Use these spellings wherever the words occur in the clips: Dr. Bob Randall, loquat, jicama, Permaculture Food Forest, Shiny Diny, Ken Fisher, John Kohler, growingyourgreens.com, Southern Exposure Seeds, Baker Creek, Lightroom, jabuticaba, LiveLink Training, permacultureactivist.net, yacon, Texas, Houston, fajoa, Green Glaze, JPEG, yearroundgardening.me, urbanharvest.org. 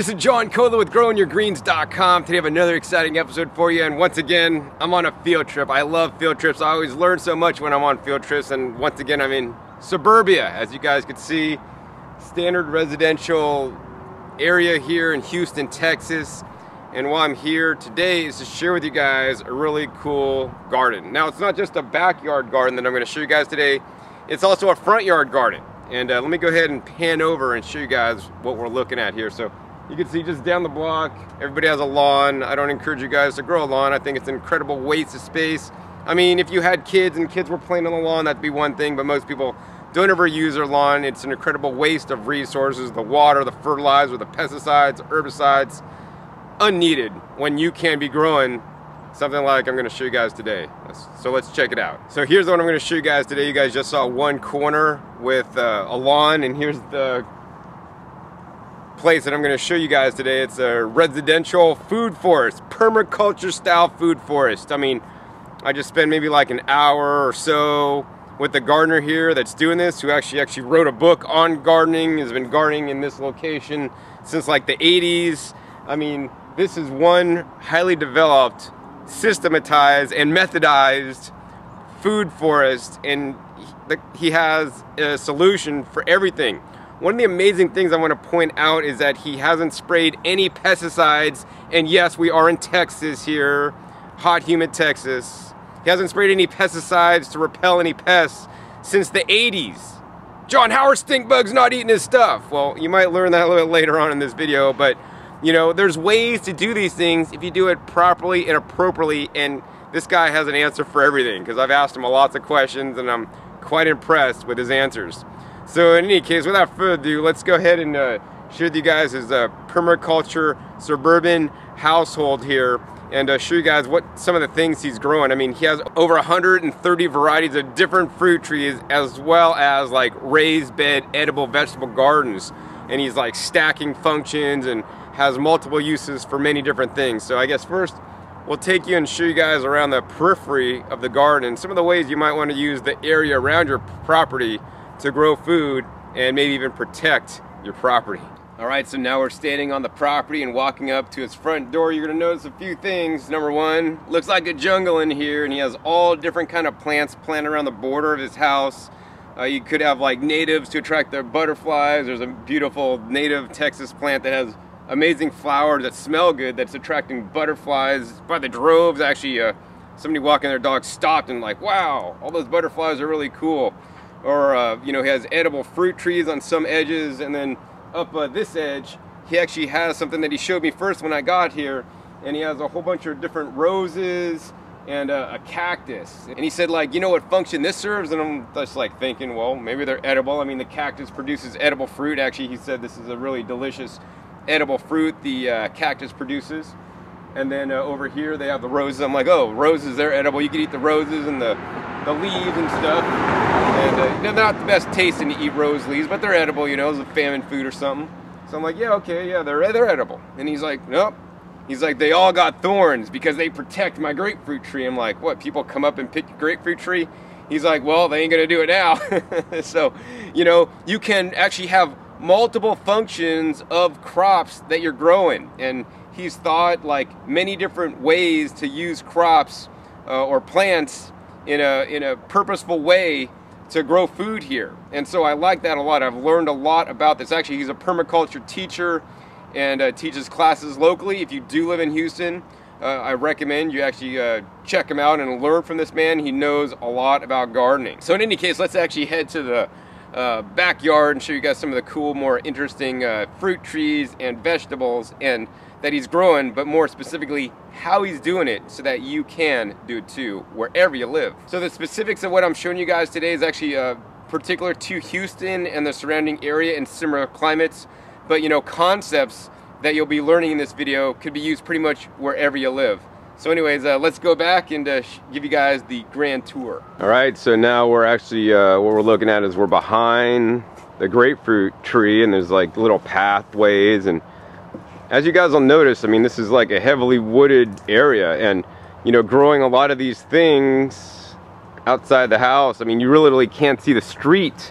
This is John Kohler with growingyourgreens.com. Today I have another exciting episode for you, and once again, I'm on a field trip. I love field trips. I always learn so much when I'm on field trips, and once again, I'm in suburbia. As you guys can see, standard residential area here in Houston, Texas, and while I'm here today is to share with you guys a really cool garden. Now, it's not just a backyard garden that I'm going to show you guys today. It's also a front yard garden, and let me go ahead and pan over and show you guys what we're looking at here. So, you can see just down the block, everybody has a lawn. I don't encourage you guys to grow a lawn. I think it's an incredible waste of space. I mean, if you had kids and kids were playing on the lawn, that'd be one thing, but most people don't ever use their lawn. It's an incredible waste of resources, the water, the fertilizer, the pesticides, herbicides, unneeded when you can be growing something like I'm gonna show you guys today. So let's check it out. So here's what I'm gonna show you guys today. You guys just saw one corner with a lawn, and here's the place that I'm going to show you guys today. It's a residential food forest, permaculture style food forest. I mean, I just spent maybe like an hour or so with the gardener here that's doing this, who actually wrote a book on gardening, has been gardening in this location since like the 80s. I mean, this is one highly developed, systematized and methodized food forest, and he has a solution for everything. One of the amazing things I want to point out is that he hasn't sprayed any pesticides, and yes, we are in Texas here, hot, humid Texas. He hasn't sprayed any pesticides to repel any pests since the 80s. John, how are stink bugs not eating his stuff? Well, you might learn that a little bit later on in this video, but you know, there's ways to do these things if you do it properly and appropriately, and this guy has an answer for everything, because I've asked him lots of questions, and I'm quite impressed with his answers. So in any case, without further ado, let's go ahead and share with you guys his permaculture suburban household here, and show you guys what some of the things he's growing. I mean, he has over 130 varieties of different fruit trees, as well as like raised bed edible vegetable gardens, and he's like stacking functions and has multiple uses for many different things. So I guess first we'll take you and show you guys around the periphery of the garden, some of the ways you might want to use the area around your property to grow food and maybe even protect your property. All right, so now we're standing on the property and walking up to its front door. You're gonna notice a few things. Number one, looks like a jungle in here, and he has all different kind of plants planted around the border of his house. You could have like natives to attract their butterflies. There's a beautiful native Texas plant that has amazing flowers that smell good, that's attracting butterflies by the droves. Actually, somebody walking their dog stopped and like, wow, all those butterflies are really cool. Or you know, he has edible fruit trees on some edges, and then up this edge he actually has something that he showed me first when I got here, and he has a whole bunch of different roses and a cactus, and he said like, you know what function this serves? And I'm just like thinking, well, maybe they're edible. I mean, the cactus produces edible fruit. Actually, he said this is a really delicious edible fruit the cactus produces. And then over here they have the roses. I'm like, oh, roses, they're edible. You can eat the roses and the leaves and stuff. And they're not the best tasting to eat rose leaves, but they're edible, you know, it's a famine food or something. So I'm like, yeah, okay, yeah, they're edible. And he's like, nope. He's like, they all got thorns because they protect my grapefruit tree. I'm like, what, people come up and pick your grapefruit tree? He's like, well, they ain't gonna do it now. So, you know, you can actually have multiple functions of crops that you're growing. And he's thought like many different ways to use crops or plants in a purposeful way to grow food here. And so I like that a lot. I've learned a lot about this. Actually, he's a permaculture teacher and teaches classes locally. If you do live in Houston, I recommend you actually check him out and learn from this man. He knows a lot about gardening. So in any case, let's actually head to the backyard and show you guys some of the cool, more interesting fruit trees and vegetables and that he's growing, but more specifically how he's doing it so that you can do it too wherever you live. So the specifics of what I'm showing you guys today is actually particular to Houston and the surrounding area and similar climates, but you know, concepts that you'll be learning in this video could be used pretty much wherever you live. So anyways, let's go back and give you guys the grand tour. All right, so now we're actually, what we're looking at is we're behind the grapefruit tree, and there's like little pathways, and as you guys will notice, I mean, this is like a heavily wooded area, and you know, growing a lot of these things outside the house, I mean, you really can't see the street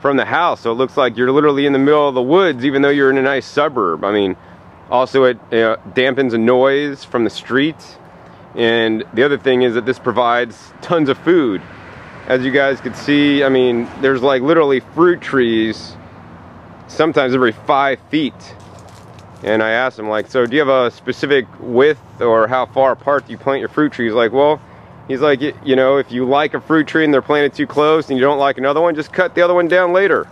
from the house, so it looks like you're literally in the middle of the woods, even though you're in a nice suburb. I mean, Also, it dampens the noise from the street. And the other thing is that this provides tons of food. As you guys could see, I mean, there's like literally fruit trees sometimes every 5 feet. And I asked him, like, so do you have a specific width or how far apart do you plant your fruit trees? Like, well, he's like, you know, if you like a fruit tree and they're planted too close and you don't like another one, just cut the other one down later.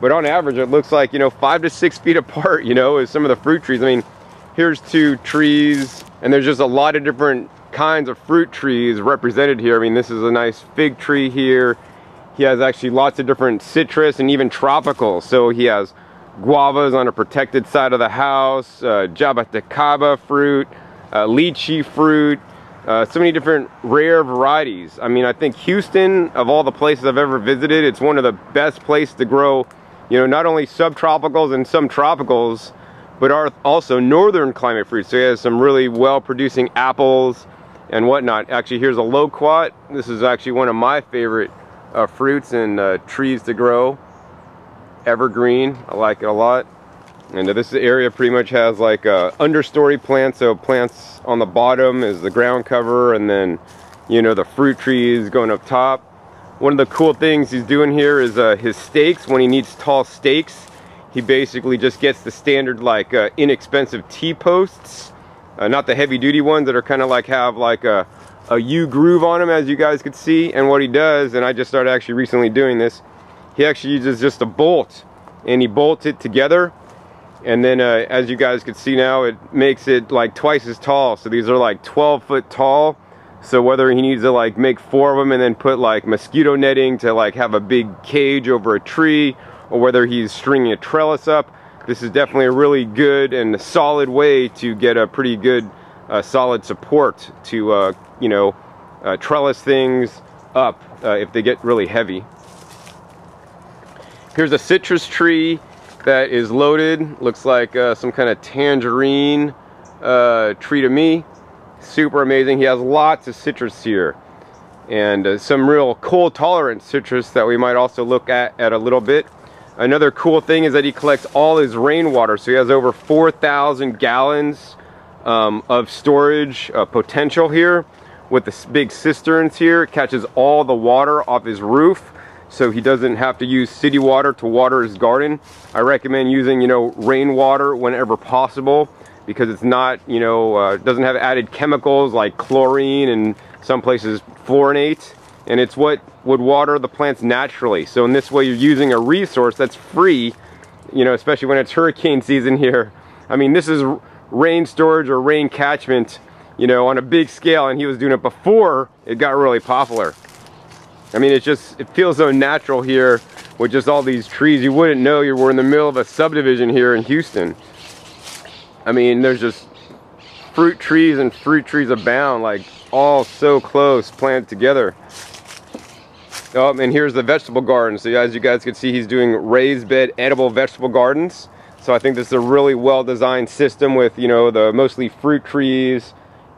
But on average, it looks like, you know, 5 to 6 feet apart, you know, is some of the fruit trees. I mean, here's two trees, and there's just a lot of different kinds of fruit trees represented here. I mean, this is a nice fig tree here. He has actually lots of different citrus and even tropical. So he has guavas on a protected side of the house, jabuticaba fruit, lychee fruit, so many different rare varieties. I mean, I think Houston, of all the places I've ever visited, it's one of the best places to grow, you know, not only subtropicals and some tropicals, but are also northern climate fruits. So he has some really well-producing apples and whatnot. Actually, here's a loquat. This is actually one of my favorite fruits and trees to grow. Evergreen, I like it a lot. And this area pretty much has like a understory plants, so plants on the bottom is the ground cover, and then, you know, the fruit trees going up top. One of the cool things he's doing here is his stakes. When he needs tall stakes, he basically just gets the standard, like, inexpensive T-posts, not the heavy duty ones that are kind of like have like a U-groove on them, as you guys could see. And what he does, and I just started actually recently doing this, he actually uses just a bolt, and he bolts it together, and then as you guys could see now, it makes it like twice as tall. So these are like 12 foot tall, so whether he needs to like make 4 of them and then put like mosquito netting to like have a big cage over a tree, or whether he's stringing a trellis up, this is definitely a really good and solid way to get a pretty good solid support to you know, trellis things up if they get really heavy. Here's a citrus tree that is loaded. Looks like some kind of tangerine tree to me. Super amazing. He has lots of citrus here. And some real cold tolerant citrus that we might also look at a little bit. Another cool thing is that he collects all his rainwater. So he has over 4,000 gallons of storage potential here. With the big cisterns here, it catches all the water off his roof. So he doesn't have to use city water to water his garden. I recommend using, you know, rainwater whenever possible, because it's not, you know, doesn't have added chemicals like chlorine and some places fluorinate, and it's what would water the plants naturally. So in this way, you're using a resource that's free, you know, especially when it's hurricane season here. I mean, this is rain storage or rain catchment, you know, on a big scale, and he was doing it before it got really popular. I mean, it's just, it feels so natural here with just all these trees. You wouldn't know you were in the middle of a subdivision here in Houston. I mean, there's just fruit trees and fruit trees abound, like all so close, planted together. Oh, and here's the vegetable garden. So as you guys can see, he's doing raised bed edible vegetable gardens. So I think this is a really well-designed system with, you know, the mostly fruit trees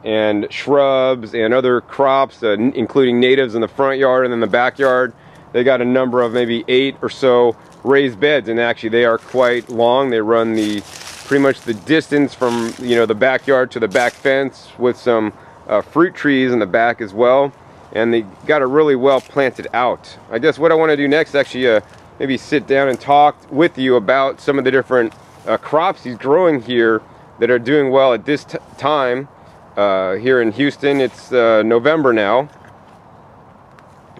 and shrubs and other crops, including natives in the front yard, and in the backyard they got a number of maybe 8 or so raised beds, and actually they are quite long. They run the pretty much the distance from, you know, the backyard to the back fence, with some fruit trees in the back as well, and they got it really well planted out. I guess what I want to do next, actually, maybe sit down and talk with you about some of the different crops he's growing here that are doing well at this time. Here in Houston, it's November now,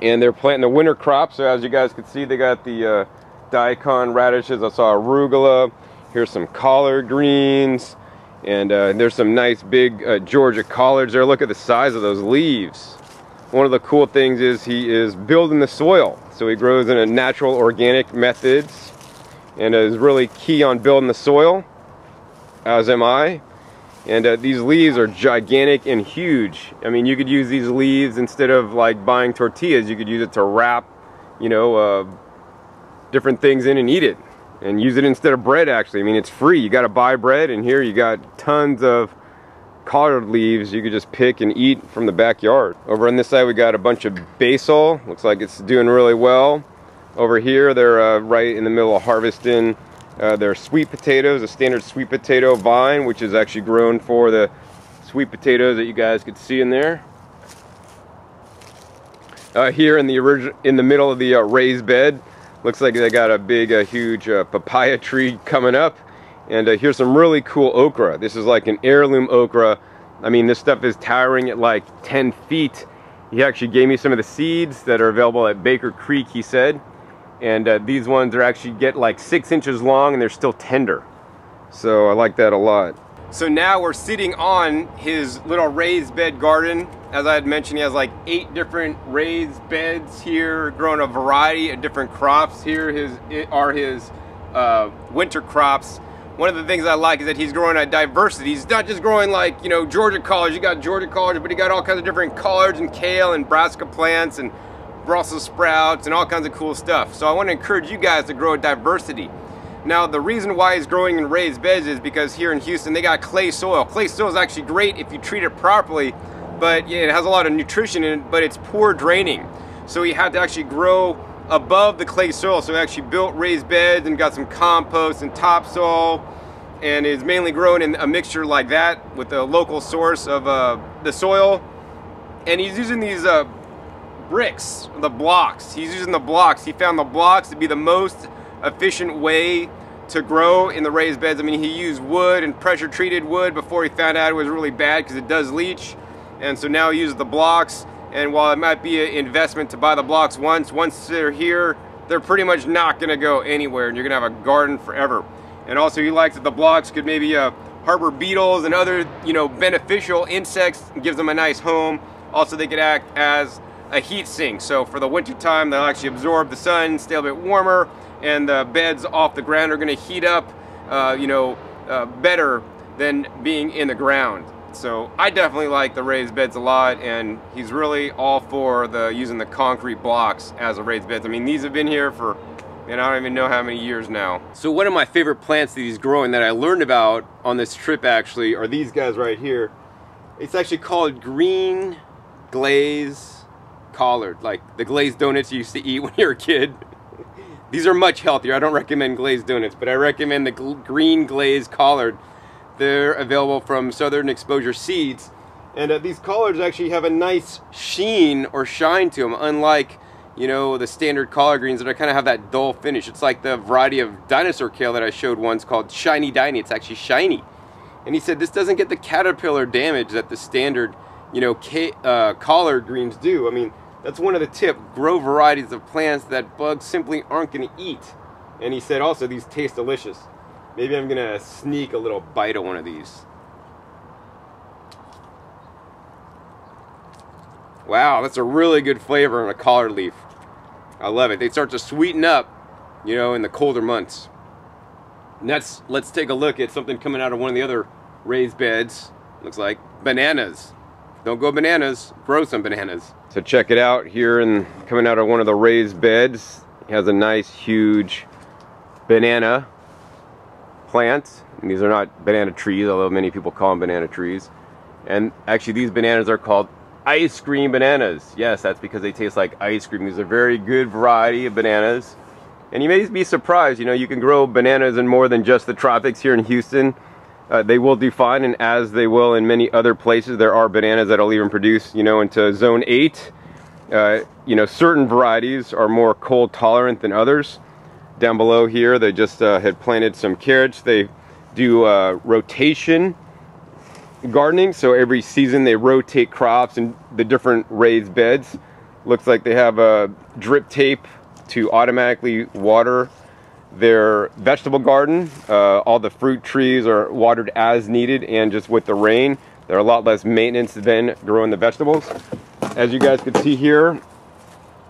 and they're planting the winter crop. So as you guys can see, they got the daikon radishes. I saw arugula. Here's some collard greens, and there's some nice big Georgia collards there. Look at the size of those leaves. One of the cool things is he is building the soil, so he grows in a natural organic methods, and is really key on building the soil, as am I. And these leaves are gigantic and huge. I mean, you could use these leaves instead of like buying tortillas. You could use it to wrap, you know, different things in and eat it, and use it instead of bread. Actually, I mean, it's free. You got to buy bread, and here you got tons of collard leaves you could just pick and eat from the backyard. Over on this side, we got a bunch of basil. Looks like it's doing really well. Over here, they're right in the middle of harvesting There are sweet potatoes, a standard sweet potato vine, which is actually grown for the sweet potatoes that you guys could see in there. Here in the middle of the raised bed, looks like they got a big, huge papaya tree coming up. And here's some really cool okra. This is like an heirloom okra. I mean, this stuff is towering at like 10 feet. He actually gave me some of the seeds that are available at Baker Creek, he said. And these ones are actually get like 6 inches long and they're still tender. So I like that a lot. So now we're sitting on his little raised bed garden. As I had mentioned, he has like 8 different raised beds here, growing a variety of different crops. Here are his winter crops. One of the things I like is that he's growing a diversity. He's not just growing like, you know, Georgia collards. You got Georgia collards, but he got all kinds of different collards and kale and brassica plants and Brussels sprouts and all kinds of cool stuff. So I want to encourage you guys to grow a diversity. Now, the reason why he's growing in raised beds is because here in Houston, they got clay soil. Clay soil is actually great if you treat it properly, but yeah, it has a lot of nutrition in it, but it's poor draining. So he had to actually grow above the clay soil, so we actually built raised beds and got some compost and topsoil, and is mainly grown in a mixture like that with a local source of the soil. And he's using these bricks, the blocks. He's using the blocks. He found the blocks to be the most efficient way to grow in the raised beds. I mean, he used wood and pressure treated wood before he found out it was really bad because it does leach, and so now he uses the blocks. And while it might be an investment to buy the blocks once they're here, they're pretty much not going to go anywhere, and you're going to have a garden forever. And also, he likes that the blocks could maybe harbor beetles and other, you know, beneficial insects, and gives them a nice home. Also, they could act as a heat sink. So for the winter time, they'll actually absorb the sun, stay a bit warmer, and the beds off the ground are going to heat up, better than being in the ground. So I definitely like the raised beds a lot, and he's really all for the using the concrete blocks as a raised beds. I mean, these have been here for, and I don't even know how many years now. So one of my favorite plants that he's growing that I learned about on this trip actually are these guys right here. It's actually called Green Glaze collard, like the glazed donuts you used to eat when you were a kid. These are much healthier. I don't recommend glazed donuts, but I recommend the Green Glaze collard. They're available from Southern Exposure Seeds, and these collards actually have a nice sheen or shine to them, unlike, you know, the standard collard greens that kind of have that dull finish. It's like the variety of dinosaur kale that I showed once called Shiny Diny. It's actually shiny, and he said this doesn't get the caterpillar damage that the standard, you know, collard greens do. I mean, that's one of the tip: grow varieties of plants that bugs simply aren't going to eat. And he said also these taste delicious. Maybe I'm gonna sneak a little bite of one of these. Wow, that's a really good flavor on a collard leaf. I love it. They start to sweeten up, you know, in the colder months. And that's, let's take a look at something coming out of one of the other raised beds. Looks like bananas. Don't go bananas, grow some bananas. So check it out here, and coming out of one of the raised beds. It has a nice huge banana plants, and these are not banana trees, although many people call them banana trees. And actually, these bananas are called ice cream bananas. Yes, that's because they taste like ice cream. These are very good variety of bananas, and you may be surprised, you know, you can grow bananas in more than just the tropics here in Houston. They will do fine, and as they will in many other places, there are bananas that'll even produce, you know, into zone 8. You know, certain varieties are more cold tolerant than others. Down below here, they just had planted some carrots. They do rotation gardening, so every season they rotate crops and the different raised beds. Looks like they have a drip tape to automatically water their vegetable garden. All the fruit trees are watered as needed, and just with the rain, there are a lot less maintenance than growing the vegetables. As you guys can see here,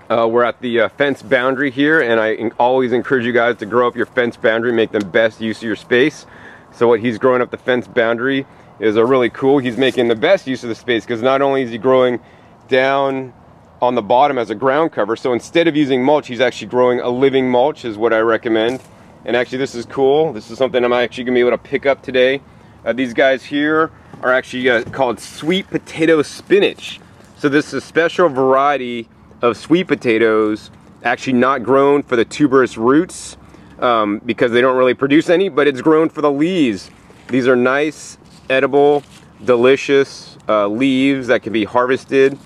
we're at the fence boundary here, and I always encourage you guys to grow up your fence boundary, make the best use of your space. So what he's growing up the fence boundary is a really cool, he's making the best use of the space, because not only is he growing down on the bottom as a ground cover, so instead of using mulch, he's actually growing a living mulch is what I recommend. And actually, this is cool. This is something I'm actually going to be able to pick up today. These guys here are actually called sweet potato spinach. So this is a special variety of sweet potatoes, actually not grown for the tuberous roots. because they don't really produce any, but it's grown for the leaves. These are nice, edible, delicious leaves that can be harvested.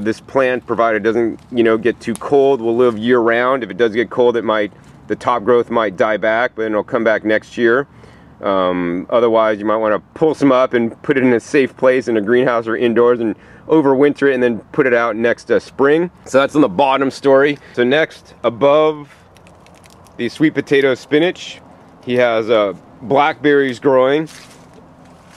This plant, provided it doesn't, get too cold, will live year round. If it does get cold, it might, the top growth might die back, but then it'll come back next year. Otherwise, you might want to pull some up and put it in a safe place in a greenhouse or indoors and overwinter it, and then put it out next spring. So that's on the bottom story. So next, above the sweet potato spinach, he has blackberries growing.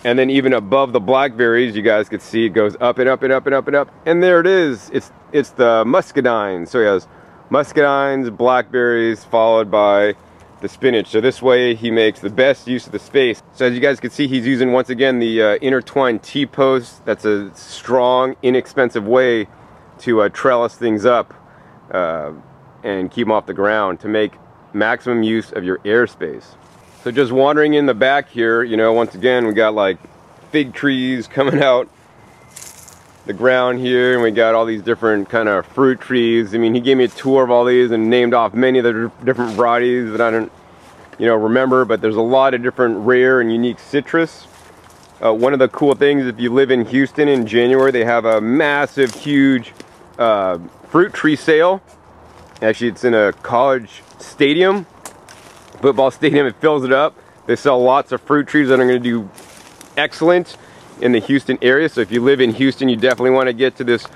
And then even above the blackberries, you guys could see it goes up and up and up and up and up. And there it is. It's the muscadines. So he has muscadines, blackberries, followed by the spinach. So this way he makes the best use of the space. So as you guys can see, he's using once again the intertwined T-posts. That's a strong, inexpensive way to trellis things up and keep them off the ground to make maximum use of your airspace. So just wandering in the back here, once again, we got like fig trees coming out the ground here, and we got all these different kind of fruit trees. I mean, he gave me a tour of all these and named off many of the different varieties that I don't, remember, but there's a lot of different rare and unique citrus. One of the cool things, if you live in Houston in January, they have a massive, huge fruit tree sale. Actually, it's in a college stadium, football stadium. It fills it up. They sell lots of fruit trees that are going to do excellent in the Houston area. So if you live in Houston, you definitely want to get to this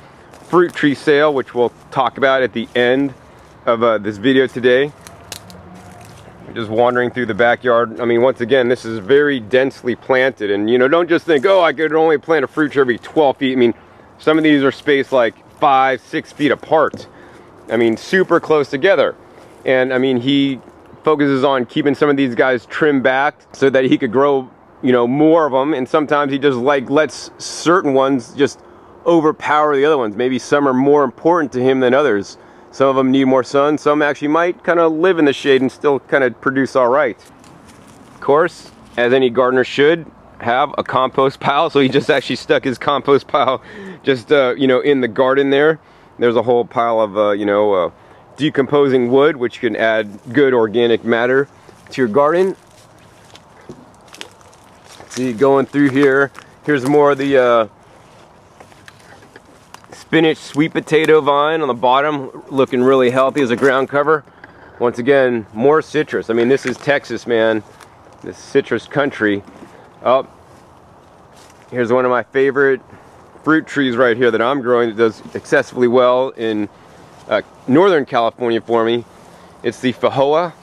fruit tree sale, which we'll talk about at the end of this video today. Just wandering through the backyard. I mean, once again, this is very densely planted, and don't just think, oh, I could only plant a fruit tree every 12 feet. I mean, some of these are spaced like 5-6 feet apart. I mean, super close together. And I mean, he focuses on keeping some of these guys trimmed back so that he could grow more of them, and sometimes he just lets certain ones just overpower the other ones. Maybe some are more important to him than others. Some of them need more sun, some actually might kind of live in the shade and still kind of produce all right. Of course, as any gardener should, have a compost pile. So he just actually stuck his compost pile just in the garden there. There's a whole pile of decomposing wood, which can add good organic matter to your garden. See, going through here, here's more of the spinach sweet potato vine on the bottom, looking really healthy as a ground cover. Once again, more citrus. I mean, this is Texas, man. This citrus country. Oh, here's one of my favorite fruit trees right here that I'm growing that does excessively well in Northern California for me. It's the fajoa.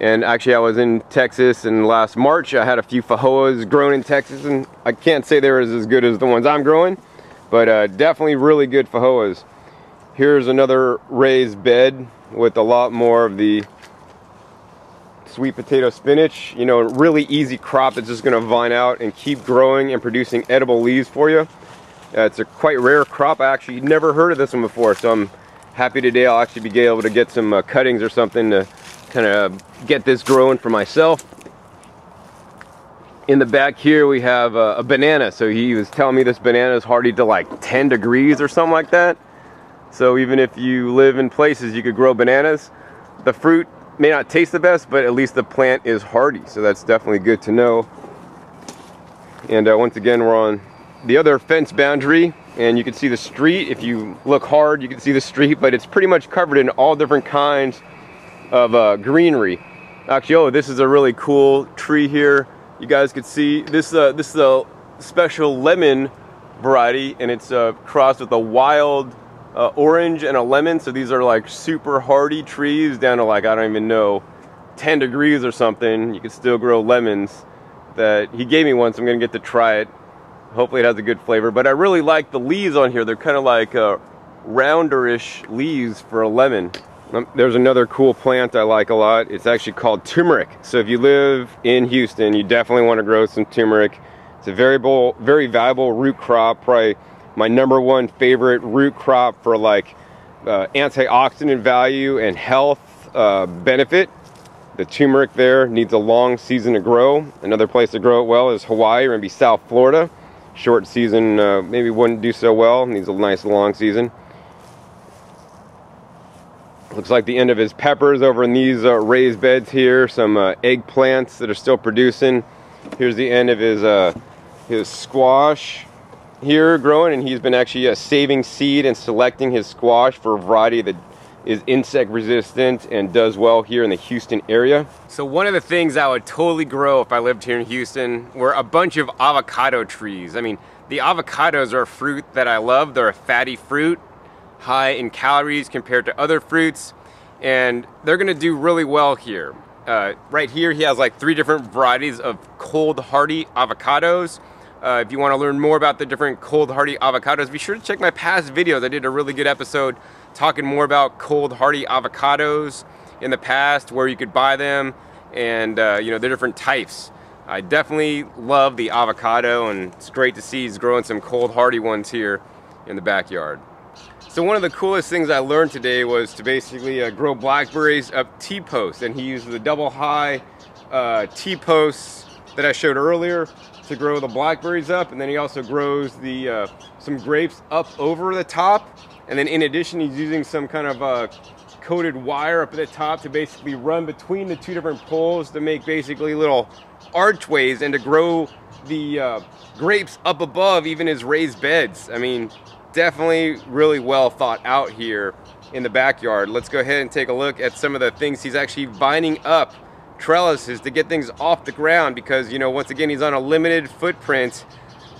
And actually, I was in Texas, and last March I had a few fajoas grown in Texas, and I can't say they're as good as the ones I'm growing, but definitely really good fajoas. Here's another raised bed with a lot more of the sweet potato spinach. A really easy crop that's just going to vine out and keep growing and producing edible leaves for you. It's a quite rare crop. I actually never heard of this one before, so I'm happy today I'll actually be able to get some cuttings or something to kind of get this growing for myself. In the back here we have a banana. So he was telling me this banana is hardy to like 10 degrees or something like that. So even if you live in places you could grow bananas, the fruit may not taste the best, but at least the plant is hardy. So that's definitely good to know. And once again, we're on the other fence boundary, and you can see the street. If you look hard, you can see the street, but it's pretty much covered in all different kinds of greenery. Actually, oh, this is a really cool tree here. You guys could see this. This is a special lemon variety, and it's crossed with a wild orange and a lemon. So these are like super hardy trees down to like, I don't even know, 10 degrees or something. You can still grow lemons. That he gave me one, so I'm gonna get to try it. Hopefully it has a good flavor. But I really like the leaves on here. They're kind of like rounderish leaves for a lemon. There's another cool plant I like a lot. It's actually called turmeric. So if you live in Houston, you definitely want to grow some turmeric. It's a very valuable root crop, probably my #1 favorite root crop for like antioxidant value and health benefit. The turmeric there needs a long season to grow. Another place to grow it well is Hawaii or maybe South Florida. Short season maybe wouldn't do so well, needs a nice long season. Looks like the end of his peppers over in these raised beds here. Some eggplants that are still producing. Here's the end of his squash here growing, and he's been actually saving seed and selecting his squash for a variety that is insect resistant and does well here in the Houston area. So one of the things I would totally grow if I lived here in Houston were a bunch of avocado trees. I mean, the avocados are a fruit that I love. They're a fatty fruit, high in calories compared to other fruits, and they're gonna do really well here. Right here he has like 3 different varieties of cold hardy avocados. If you want to learn more about the different cold hardy avocados, be sure to check my past videos. I did a really good episode talking more about cold hardy avocados in the past, where you could buy them, and you know, the different types. I definitely love the avocado, and it's great to see he's growing some cold hardy ones here in the backyard. So one of the coolest things I learned today was to basically grow blackberries up T-posts, and he used the double high T-posts that I showed earlier to grow the blackberries up, and then he also grows the some grapes up over the top, and then in addition he's using some kind of coated wire up at the top to basically run between the 2 different poles to make basically little archways and to grow the grapes up above even his raised beds. I mean, definitely really well thought out here in the backyard. Let's go ahead and take a look at some of the things he's actually vining up, trellises to get things off the ground, because, you know, once again, he's on a limited footprint,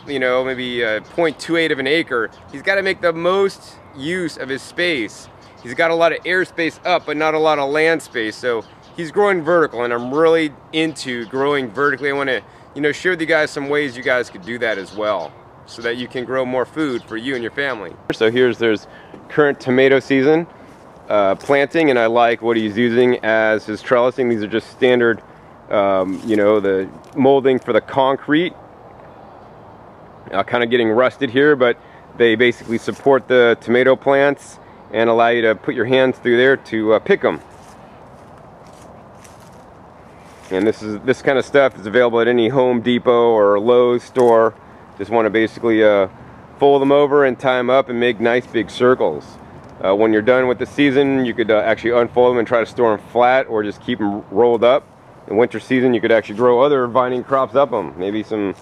you know, maybe 0.28 of an acre. He's got to make the most use of his space. He's got a lot of air space up, but not a lot of land space. So he's growing vertical, and I'm really into growing vertically. I want to, you know, share with you guys some ways you guys could do that as well, so that you can grow more food for you and your family. So there's current tomato season planting, and I like what he's using as his trellising. These are just standard, you know, the molding for the concrete. Kind of getting rusted here, but they basically support the tomato plants and allow you to put your hands through there to pick them. And this kind of stuff is available at any Home Depot or Lowe's store. Just want to basically fold them over and tie them up and make nice big circles. When you're done with the season, you could actually unfold them and try to store them flat, or just keep them rolled up. In winter season, you could actually grow other vining crops up them, maybe some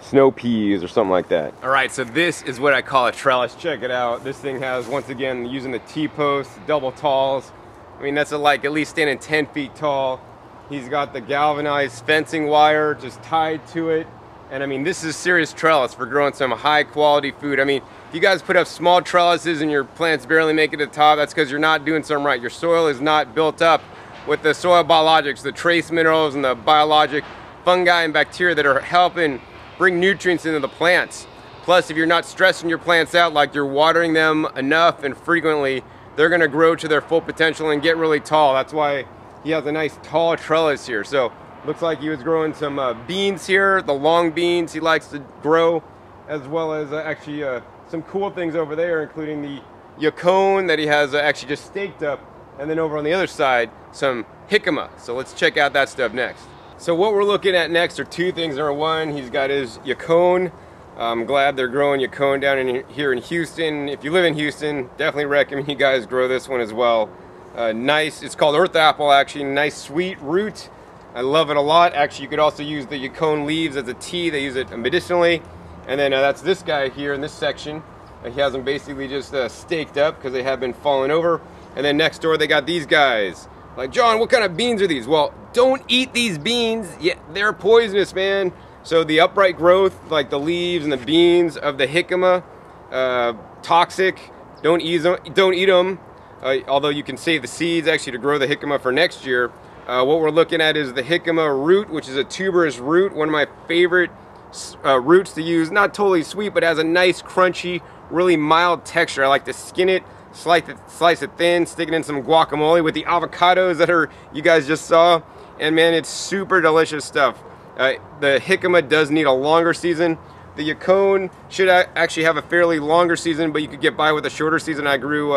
snow peas or something like that. All right, so this is what I call a trellis. Check it out. This thing has, once again, using the T-posts, double talls. I mean, that's like at least standing 10 feet tall. He's got the galvanized fencing wire just tied to it. And I mean, this is a serious trellis for growing some high quality food. I mean, if you guys put up small trellises and your plants barely make it to the top, that's because you're not doing something right. Your soil is not built up with the soil biologics, the trace minerals and the biologic fungi and bacteria that are helping bring nutrients into the plants. Plus, if you're not stressing your plants out, like you're watering them enough and frequently, they're gonna grow to their full potential and get really tall. That's why he has a nice tall trellis here. So looks like he was growing some beans here, the long beans he likes to grow, as well as actually some cool things over there, including the yacon that he has actually just staked up, and then over on the other side, some jicama. So let's check out that stuff next. So what we're looking at next are 2 things. Number one, he's got his yacon. I'm glad they're growing yacon down in here in Houston. If you live in Houston, definitely recommend you guys grow this one as well. Nice, it's called earth apple actually, nice sweet root. I love it a lot. Actually, you could also use the yacon leaves as a tea. They use it medicinally. And then that's this guy here in this section. He has them basically just staked up because they have been falling over. And then next door, they got these guys. Like, John, what kind of beans are these? Well, don't eat these beans. Yeah, they're poisonous, man. So the upright growth, like the leaves and the beans of the jicama, toxic. Don't eat them. Don't eat them. Although you can save the seeds actually to grow the jicama for next year. What we're looking at is the jicama root, which is a tuberous root, one of my favorite roots to use. Not totally sweet, but has a nice, crunchy, really mild texture. I like to skin it, slice it thin, stick it in some guacamole with the avocados that you guys just saw. And man, it's super delicious stuff. The jicama does need a longer season. The yacon should actually have a fairly longer season, but you could get by with a shorter season. I grew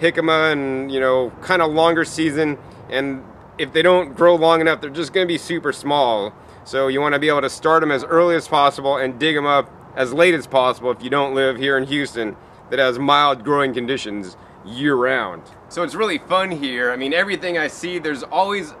jicama and, you know, kind of longer season, and if they don't grow long enough, they're just gonna be super small. So you wanna be able to start them as early as possible and dig them up as late as possible if you don't live here in Houston that has mild growing conditions year round. So it's really fun here. I mean, everything I see, there's always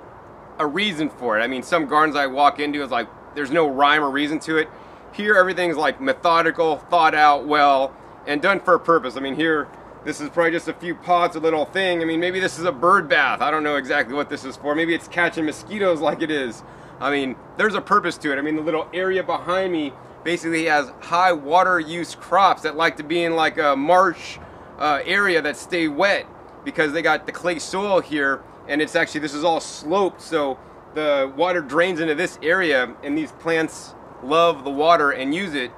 a reason for it. I mean, some gardens I walk into is like, there's no rhyme or reason to it. Here, everything's like methodical, thought out well, and done for a purpose. I mean, here, this is probably just a few pots, a little thing. I mean, maybe this is a bird bath. I don't know exactly what this is for. Maybe it's catching mosquitoes like it is. I mean, there's a purpose to it. I mean, the little area behind me basically has high water use crops that like to be in like a marsh area that stay wet because they got the clay soil here, and it's actually, this is all sloped, so the water drains into this area, and these plants love the water and use it.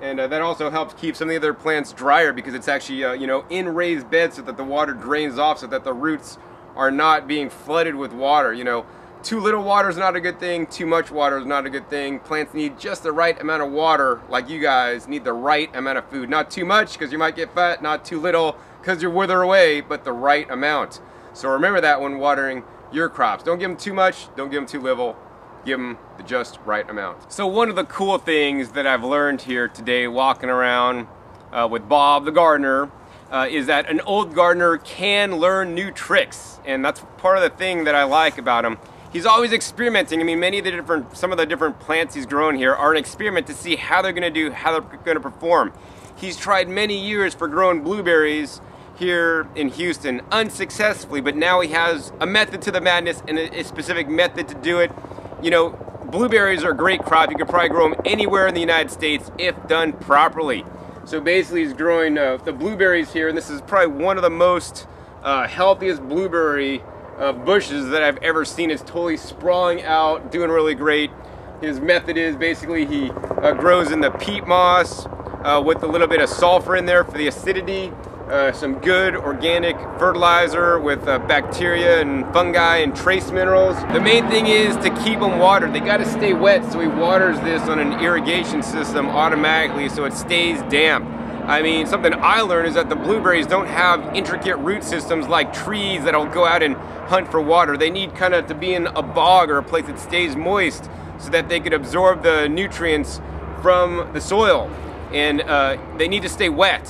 And that also helps keep some of the other plants drier because it's actually, you know, in raised beds so that the water drains off so that the roots are not being flooded with water. You know, too little water is not a good thing. Too much water is not a good thing. Plants need just the right amount of water, like you guys need the right amount of food. Not too much because you might get fat, not too little because you wither away, but the right amount. So remember that when watering your crops. Don't give them too much. Don't give them too little. Give them the just right amount. So one of the cool things that I've learned here today walking around with Bob the gardener is that an old gardener can learn new tricks, and that's part of the thing that I like about him. He's always experimenting. I mean, some of the different plants he's grown here are an experiment to see how they're gonna do, how they're gonna perform. He's tried many years for growing blueberries here in Houston unsuccessfully, but now he has a method to the madness and a specific method to do it. You know, blueberries are a great crop. You could probably grow them anywhere in the United States if done properly. So basically he's growing the blueberries here, and this is probably one of the most healthiest blueberry bushes that I've ever seen. It's totally sprawling out, doing really great. His method is basically he grows in the peat moss with a little bit of sulfur in there for the acidity, some good organic fertilizer with bacteria and fungi and trace minerals. The main thing is to keep them watered. They gotta stay wet, so he waters this on an irrigation system automatically so it stays damp. I mean, something I learned is that the blueberries don't have intricate root systems like trees that'll go out and hunt for water. They need kind of to be in a bog or a place that stays moist so that they could absorb the nutrients from the soil. And they need to stay wet.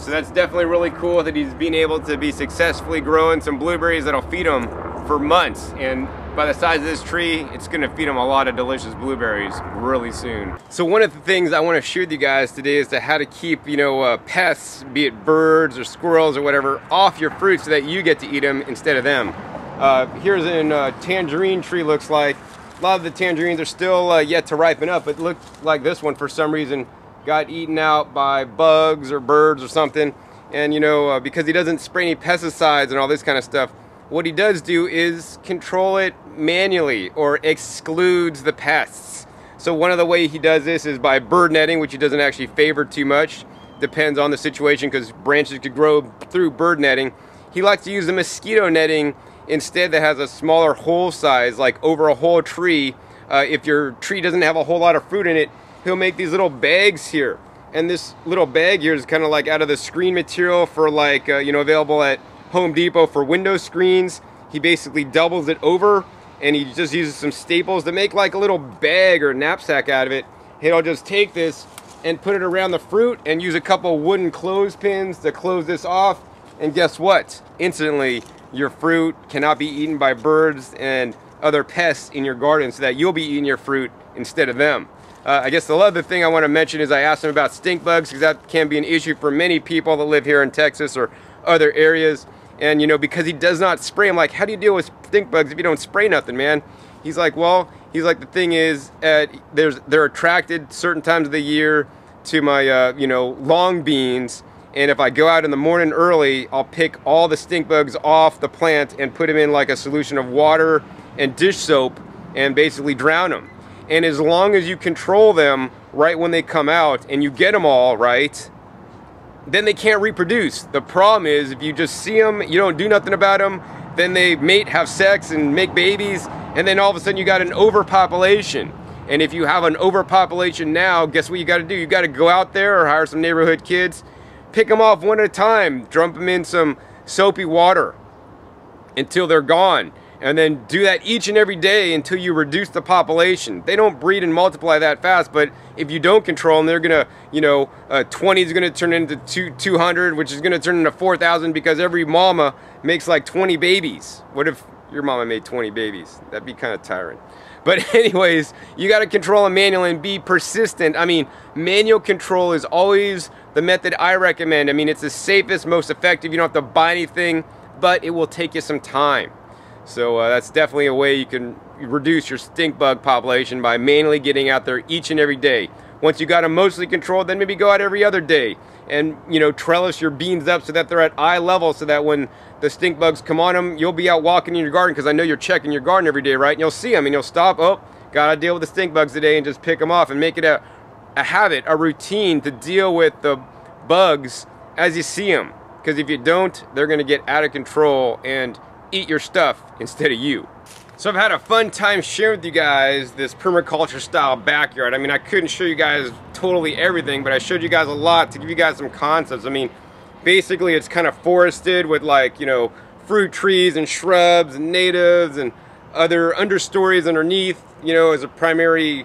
So that's definitely really cool that he's been able to be successfully growing some blueberries that'll feed him for months. And by the size of this tree, it's gonna feed him a lot of delicious blueberries really soon. So one of the things I wanna share with you guys today is to how to keep, you know, pests, be it birds or squirrels or whatever, off your fruit so that you get to eat them instead of them. Here's a tangerine tree looks like. A lot of the tangerines are still yet to ripen up, but look like this one for some reason got eaten out by bugs or birds or something. And you know, because he doesn't spray any pesticides and all this kind of stuff, what he does do is control it manually or excludes the pests. So one of the ways he does this is by bird netting, which he doesn't actually favor too much. Depends on the situation because branches could grow through bird netting. He likes to use the mosquito netting instead that has a smaller hole size, like over a whole tree. If your tree doesn't have a whole lot of fruit in it, he'll make these little bags here. And this little bag here is kind of like out of the screen material for like, you know, available at Home Depot for window screens. He basically doubles it over and he just uses some staples to make like a little bag or knapsack out of it. He'll just take this and put it around the fruit and use a couple wooden clothespins to close this off. And guess what? Instantly, your fruit cannot be eaten by birds and other pests in your garden so that you'll be eating your fruit instead of them. I guess the other thing I want to mention is I asked him about stink bugs because that can be an issue for many people that live here in Texas or other areas. And you know, because he does not spray, I'm like, how do you deal with stink bugs if you don't spray nothing, man? He's like, well, he's like, the thing is, they're attracted certain times of the year to my, you know, long beans. And if I go out in the morning early, I'll pick all the stink bugs off the plant and put them in like a solution of water and dish soap and basically drown them. And as long as you control them right when they come out and you get them all right, then they can't reproduce. The problem is if you just see them, you don't do nothing about them, then they mate, have sex, and make babies, and then all of a sudden you got an overpopulation. And if you have an overpopulation now, guess what you got to do? You got to go out there or hire some neighborhood kids, pick them off one at a time, dump them in some soapy water until they're gone. and then do that each and every day until you reduce the population. They don't breed and multiply that fast, but if you don't control them, they're gonna, 20 is gonna turn into 200, which is gonna turn into 4,000, because every mama makes like 20 babies. What if your mama made 20 babies? That'd be kind of tiring. But anyways, you got to control them manually and be persistent. I mean, manual control is always the method I recommend. I mean, it's the safest, most effective. You don't have to buy anything, but it will take you some time. So that's definitely a way you can reduce your stink bug population, by manually getting out there each and every day. Once you got them mostly controlled, then maybe go out every other day and, trellis your beans up so that they're at eye level, so that when the stink bugs come on them, you'll be out walking in your garden, because I know you're checking your garden every day, right? And you'll see them and you'll stop. Oh, gotta deal with the stink bugs today, and just pick them off, and make it a habit, a routine to deal with the bugs as you see them. Because if you don't, they're gonna get out of control and eat your stuff instead of you. So I've had a fun time sharing with you guys this permaculture style backyard. I mean, I couldn't show you guys totally everything, but I showed you guys a lot to give you guys some concepts. I mean, basically it's kind of forested with, like, fruit trees and shrubs and natives and other understories underneath, as a primary,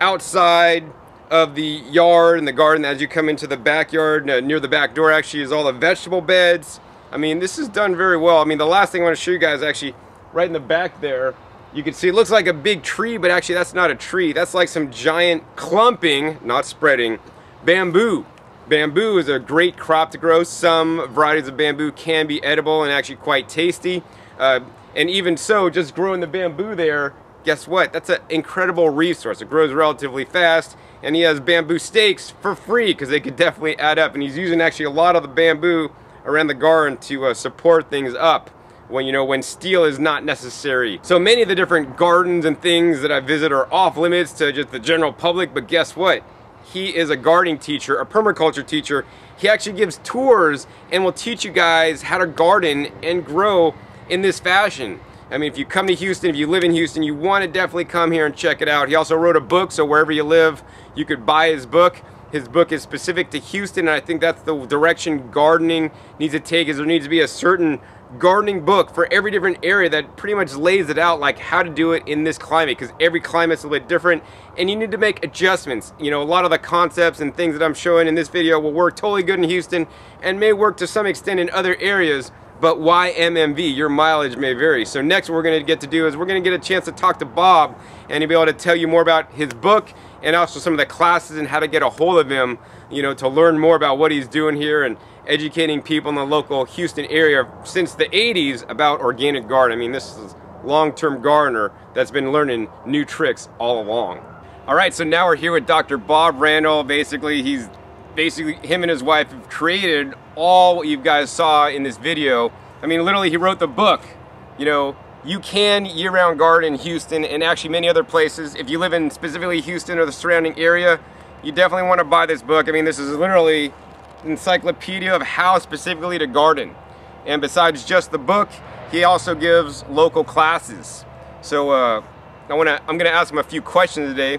outside of the yard and the garden. As you come into the backyard, near the back door actually is all the vegetable beds. I mean, this is done very well. I mean, the last thing I want to show you guys, actually, right in the back there, you can see it looks like a big tree, but actually that's not a tree. That's like some giant clumping, not spreading, bamboo. Bamboo is a great crop to grow. Some varieties of bamboo can be edible and actually quite tasty. And even so, just growing the bamboo there, guess what? That's an incredible resource. It grows relatively fast, and he has bamboo stakes for free, because they could definitely add up. And he's using actually a lot of the bamboo around the garden to support things up, when when steel is not necessary. So many of the different gardens and things that I visit are off limits to just the general public, but guess what? He is a gardening teacher, a permaculture teacher. He actually gives tours and will teach you guys how to garden and grow in this fashion. I mean, if you come to Houston, if you live in Houston, you want to definitely come here and check it out. He also wrote a book, so wherever you live, you could buy his book. His book is specific to Houston, and I think that's the direction gardening needs to take, is there needs to be a certain gardening book for every different area that pretty much lays it out, like how to do it in this climate, because every climate's a little bit different and you need to make adjustments. A lot of the concepts and things that I'm showing in this video will work totally good in Houston and may work to some extent in other areas, but YMMV, your mileage may vary. So next what we're going to get to do is we're going to get a chance to talk to Bob, and he'll be able to tell you more about his book and also some of the classes and how to get a hold of him, to learn more about what he's doing here and educating people in the local Houston area since the 80s about organic garden. I mean, this is a long-term gardener that's been learning new tricks all along. All right, so now we're here with Dr. Bob Randall. Basically, him and his wife have created all you guys saw in this video. I mean, literally, he wrote the book, You can year-round garden in Houston, and actually many other places. If you live in specifically Houston or the surrounding area, you definitely want to buy this book. I mean, this is literally an encyclopedia of how specifically to garden. And besides just the book, he also gives local classes. So I'm going to ask him a few questions today.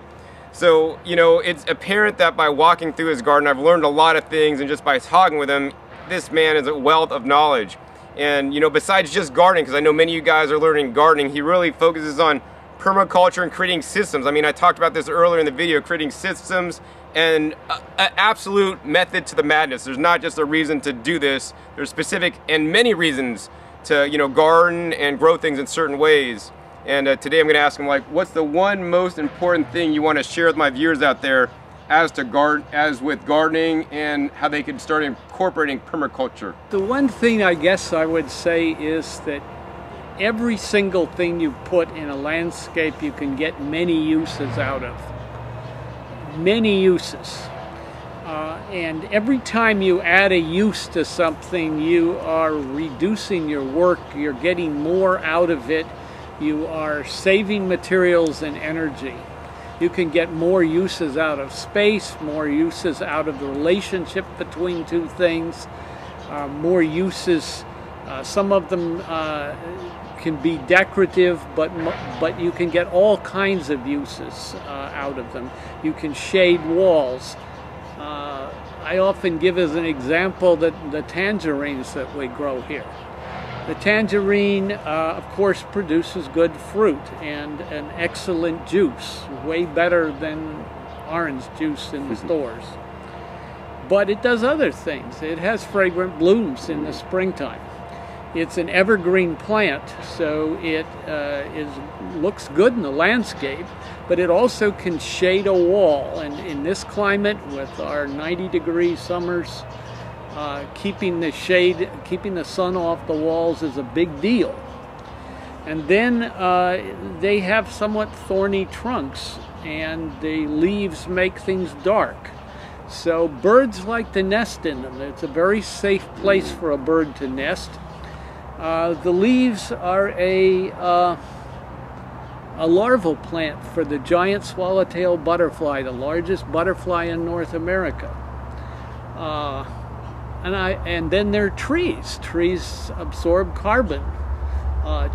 So, it's apparent that by walking through his garden, I've learned a lot of things, and just by talking with him, this man is a wealth of knowledge. And besides just gardening, because I know many of you guys are learning gardening, he really focuses on permaculture and creating systems. I mean, I talked about this earlier in the video, creating systems and an absolute method to the madness. There's not just a reason to do this. There's specific and many reasons to, garden and grow things in certain ways. And today I'm going to ask him, what's the one most important thing you want to share with my viewers out there as with gardening and how they can start incorporating permaculture? The one thing I guess I would say is that every single thing you put in a landscape, you can get many uses out of. Many uses. And every time you add a use to something, you are reducing your work, you're getting more out of it, you are saving materials and energy. You can get more uses out of space, more uses out of the relationship between two things, more uses. Some of them can be decorative, but you can get all kinds of uses out of them. You can shade walls. I often give as an example the tangerines that we grow here. The tangerine, of course, produces good fruit and an excellent juice, way better than orange juice in the stores. But it does other things. It has fragrant blooms in the springtime. It's an evergreen plant, so it looks good in the landscape, but it also can shade a wall. And in this climate, with our 90-degree summers, keeping the shade, keeping the sun off the walls is a big deal. And then they have somewhat thorny trunks, and the leaves make things dark. So birds like to nest in them. It's a very safe place for a bird to nest. The leaves are a larval plant for the giant swallowtail butterfly, the largest butterfly in North America. And then there are trees. Trees absorb carbon.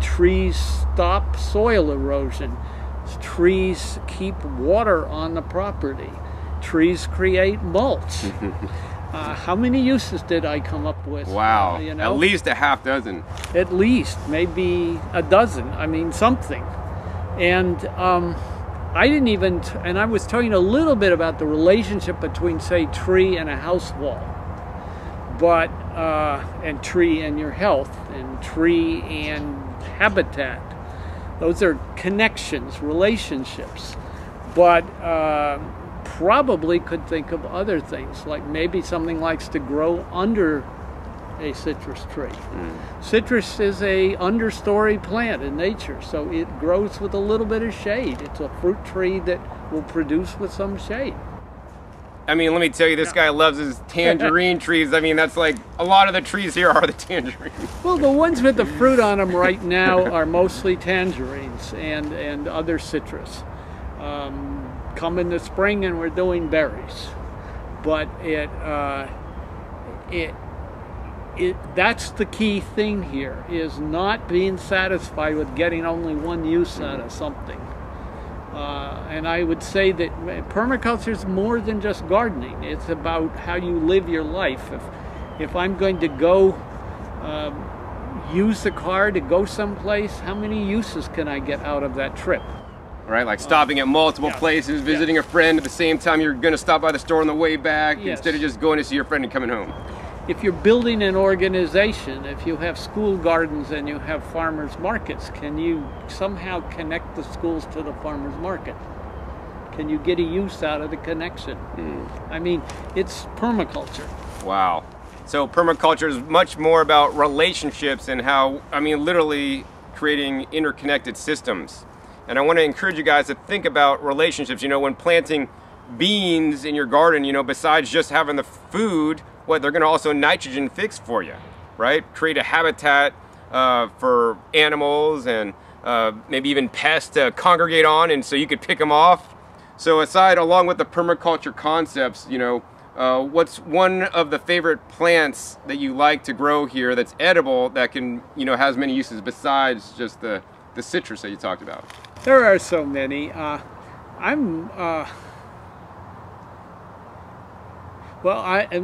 Trees stop soil erosion. Trees keep water on the property. Trees create mulch. How many uses did I come up with? Wow, you know? At least a half dozen. At least, maybe a dozen, I mean something. And I didn't even, and I was telling you a little bit about the relationship between, say, tree and a house wall, but, and tree and your health, and tree and habitat. Those are connections, relationships, but probably could think of other things, like maybe something likes to grow under a citrus tree. Citrus is a understory plant in nature, so it grows with a little bit of shade. It's a fruit tree that will produce with some shade. I mean, let me tell you, this guy loves his tangerine trees. I mean, that's like, a lot of the trees here are the tangerines. Well, the ones with the fruit on them right now are mostly tangerines and other citrus. Come in the spring and we're doing berries, but that's the key thing here, is not being satisfied with getting only one use out of something. And I would say that permaculture is more than just gardening. It's about how you live your life. If I'm going to go use the car to go someplace, how many uses can I get out of that trip? Right, like stopping at multiple places, visiting a friend at the same time you're going to stop by the store on the way back, instead of just going to see your friend and coming home. If you're building an organization, if you have school gardens and you have farmers markets, can you somehow connect the schools to the farmers market? Can you get a use out of the connection? I mean, it's permaculture. Wow. So permaculture is much more about relationships and how, I mean, literally creating interconnected systems. And I want to encourage you guys to think about relationships. You know, when planting beans in your garden, you know, besides just having the food, what they're going to also nitrogen fix for you, right? Create a habitat for animals and maybe even pests to congregate on, and so you could pick them off. So along with the permaculture concepts, you know, what's one of the favorite plants that you like to grow here that's edible, that can, you know, has many uses besides just the citrus that you talked about? There are so many. And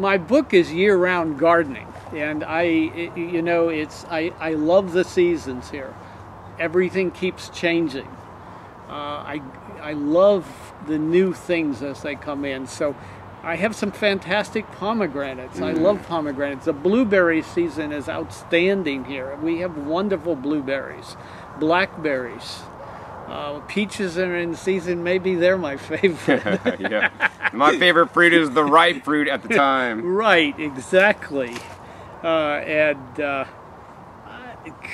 my book is year-round gardening, and I love the seasons here. Everything keeps changing. I love the new things as they come in. So I have some fantastic pomegranates. I love pomegranates. The blueberry season is outstanding here. We have wonderful blueberries, blackberries. Peaches are in season, maybe they're my favorite. My favorite fruit is the ripe fruit at the time. Right, exactly.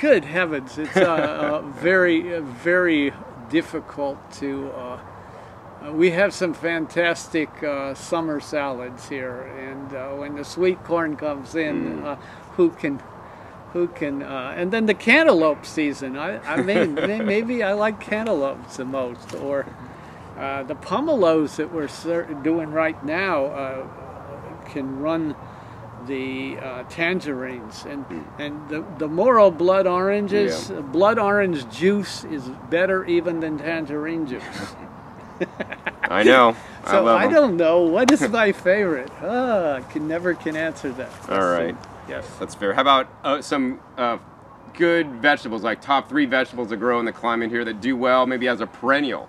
Good heavens, it's very, very difficult to... we have some fantastic summer salads here, and when the sweet corn comes in, and then the cantaloupe season. I mean, maybe I like cantaloupes the most, or the pomelos that we're doing right now can run the tangerines, and the Moro blood oranges. Blood orange juice is better even than tangerine juice. I know. So I don't know. What is my favorite? I never can answer that. All right. Yes, that's fair. How about some good vegetables, like top 3 vegetables that grow in the climate here that do well, maybe as a perennial,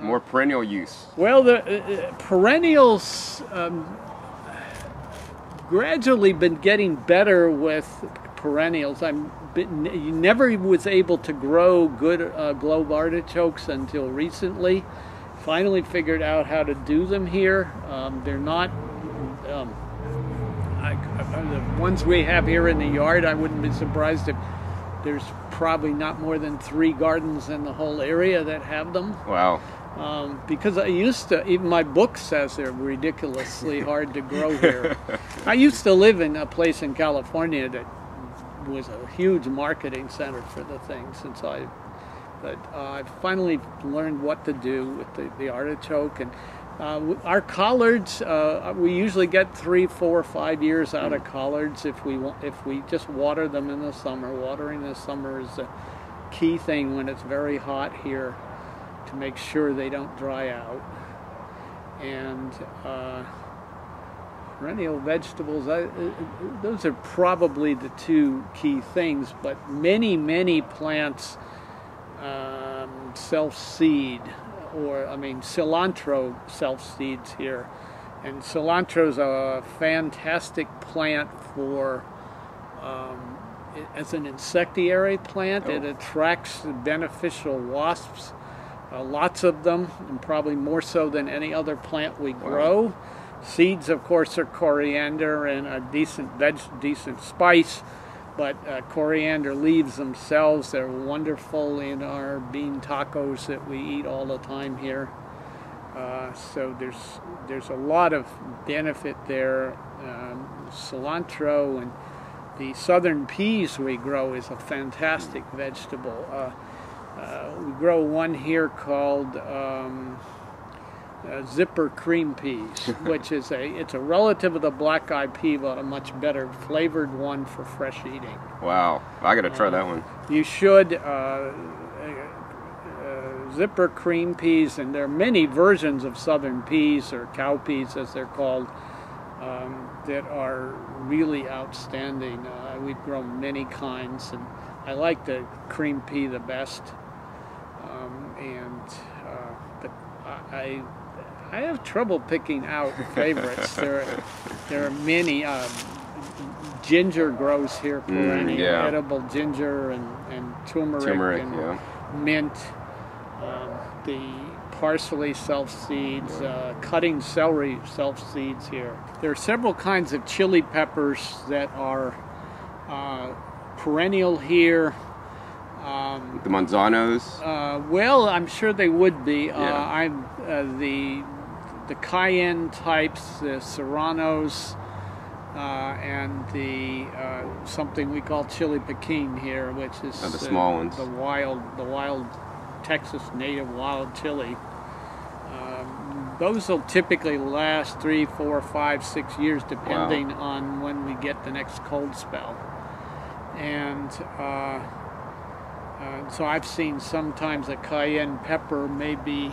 more perennial use? Well, the perennials gradually been getting better with perennials. You never was able to grow good globe artichokes until recently. Finally figured out how to do them here. They're not, the ones we have here in the yard, I wouldn't be surprised if there's probably not more than 3 gardens in the whole area that have them. Wow. Because I used to, even my book says they're ridiculously hard to grow here. I used to live in a place in California that was a huge marketing center for the things, and so I finally learned what to do with the artichoke. And our collards, we usually get 3, 4, 5 years out of collards if we just water them in the summer. Watering this summer is a key thing when it's very hot here, to make sure they don't dry out. And perennial vegetables, those are probably the 2 key things, but many plants self-seed, or I mean cilantro self-seeds here. And cilantro's a fantastic plant for, as an insectivorous plant. It attracts beneficial wasps, lots of them, and probably more so than any other plant we grow. Wow. Seeds, of course, are coriander and a decent spice, but coriander leaves themselves, they're wonderful in our bean tacos that we eat all the time here. So there's a lot of benefit there. Cilantro and the southern peas we grow is a fantastic vegetable. We grow one here called zipper cream peas, which is it's a relative of the black-eyed pea, but a much better flavored one for fresh eating. Wow, I gotta try that one. You should. Zipper cream peas, and there are many versions of southern peas, or cow peas as they're called, that are really outstanding. We've grown many kinds, and I like the cream pea the best. But I have trouble picking out favorites. There are many. Ginger grows here, perennial, yeah. Edible ginger and turmeric and yeah. Mint. The parsley self-seeds, yeah. Cutting celery self-seeds here. There are several kinds of chili peppers that are perennial here. The manzanos? Well, I'm sure they would be. Yeah. The cayenne types, the serranos, and the something we call chili pekin here, which is the small ones. The wild Texas native wild chili. Those will typically last 3, 4, 5, 6 years, depending wow. on when we get the next cold spell. And so I've seen sometimes a cayenne pepper maybe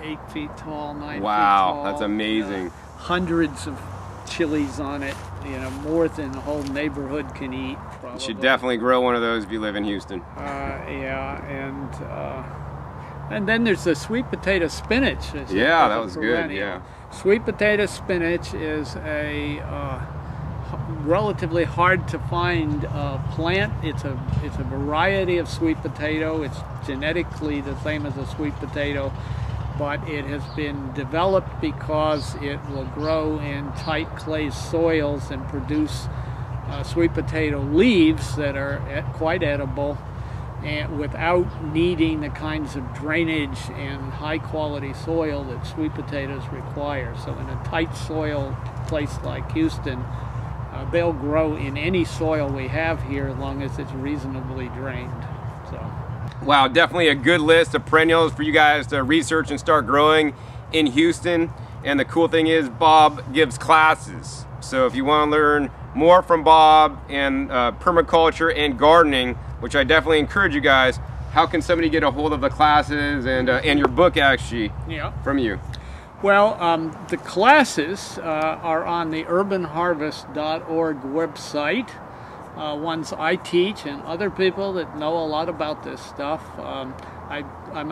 8 feet tall, 9 wow, feet tall. Wow, that's amazing. Hundreds of chilies on it, more than the whole neighborhood can eat. Probably. You should definitely grow one of those if you live in Houston. Yeah, and then there's the sweet potato spinach. Yeah, that was perennial. Good, yeah. Sweet potato spinach is a... relatively hard to find plant. It's a variety of sweet potato. It's genetically the same as a sweet potato, but it has been developed because it will grow in tight clay soils and produce sweet potato leaves that are quite edible, and without needing the kinds of drainage and high quality soil that sweet potatoes require. So in a tight soil place like Houston, they'll grow in any soil we have here as long as it's reasonably drained. So, wow, definitely a good list of perennials for you guys to research and start growing in Houston. And the cool thing is Bob gives classes. So if you want to learn more from Bob and permaculture and gardening, which I definitely encourage you guys, how can somebody get a hold of the classes and your book actually yeah. from you? Well, the classes are on the urbanharvest.org website. ones I teach and other people that know a lot about this stuff. I'm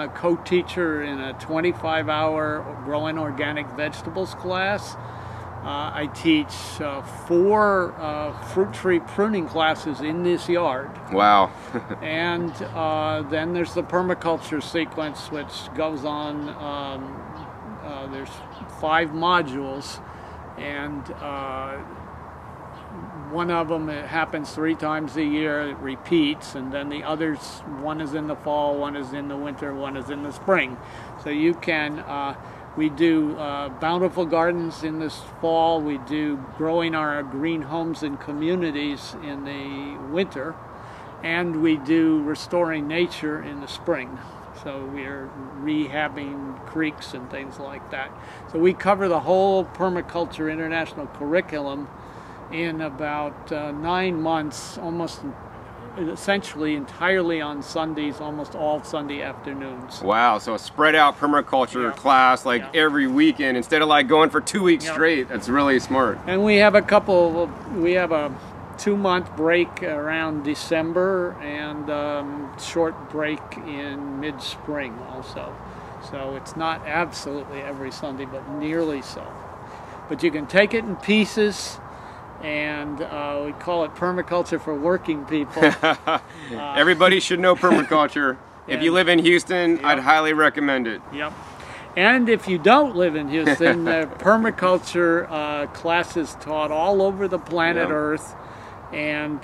a co-teacher in a 25-hour growing organic vegetables class. I teach 4 fruit tree pruning classes in this yard. Wow. And then there's the permaculture sequence, which goes on. There's 5 modules, and one of them, it happens 3 times a year, it repeats, and then the others, one is in the fall, one is in the winter, one is in the spring. So you can, we do bountiful gardens in this fall, we do growing our green homes and communities in the winter, and we do restoring nature in the spring. So we're rehabbing creeks and things like that. So we cover the whole Permaculture International curriculum in about 9 months, almost essentially entirely on Sundays, almost all Sunday afternoons. Wow, so a spread out permaculture class like every weekend instead of like going for 2 weeks straight. That's really smart. And we have a we have a 2-month break around December and short break in mid-spring also. So it's not absolutely every Sunday, but nearly so. But you can take it in pieces, and we call it permaculture for working people. Everybody should know permaculture. If you live in Houston, I'd highly recommend it. Yep. And if you don't live in Houston, the permaculture classes taught all over the planet Earth. And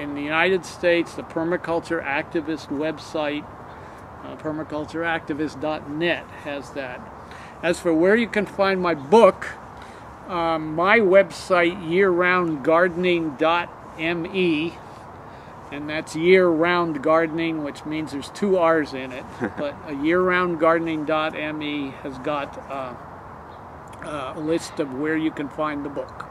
in the United States, the Permaculture Activist website, permacultureactivist.net, has that. As for where you can find my book, my website, yearroundgardening.me, and that's year-round gardening, which means there's 2 R's in it, but yearroundgardening.me has got a list of where you can find the book.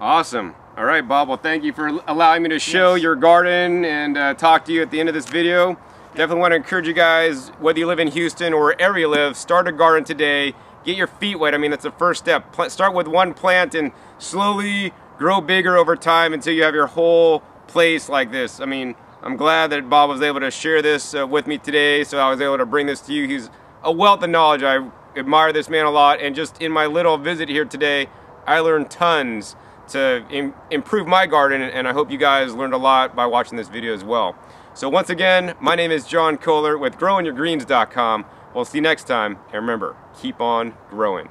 Awesome. All right, Bob. Well, thank you for allowing me to show your garden and talk to you at the end of this video. Definitely want to encourage you guys, whether you live in Houston or wherever you live, start a garden today. Get your feet wet. I mean, that's the first step. Start with 1 plant and slowly grow bigger over time until you have your whole place like this. I mean, I'm glad that Bob was able to share this with me today, so I was able to bring this to you. He's a wealth of knowledge. I admire this man a lot, and just in my little visit here today, I learned tons to improve my garden, and I hope you guys learned a lot by watching this video as well. So once again, my name is John Kohler with growingyourgreens.com. We'll see you next time, and remember, keep on growing.